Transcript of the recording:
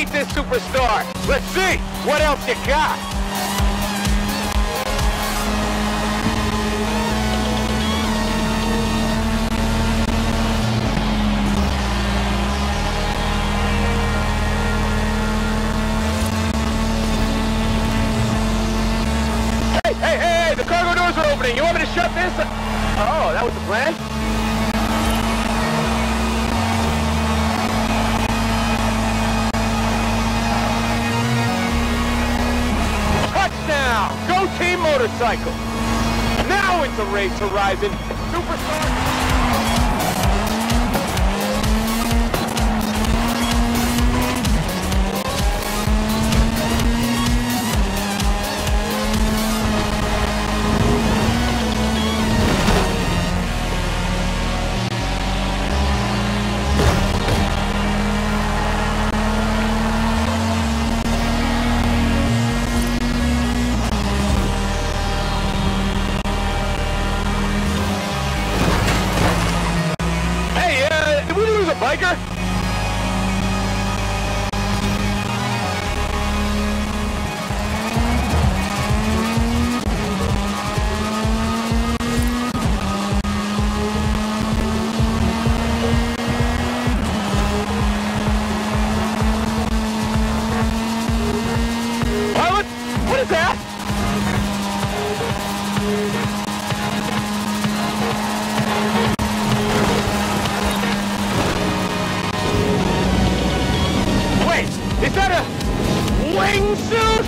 need this superstar. Let's see what else you got. Hey, the cargo doors are opening. You want me to shut this? Oh, that was the plan? Touchdown! Go Team Motorcycle! Now it's a race, Horizon! Superstar! Biker? Pilot? What is that? Wingsuit!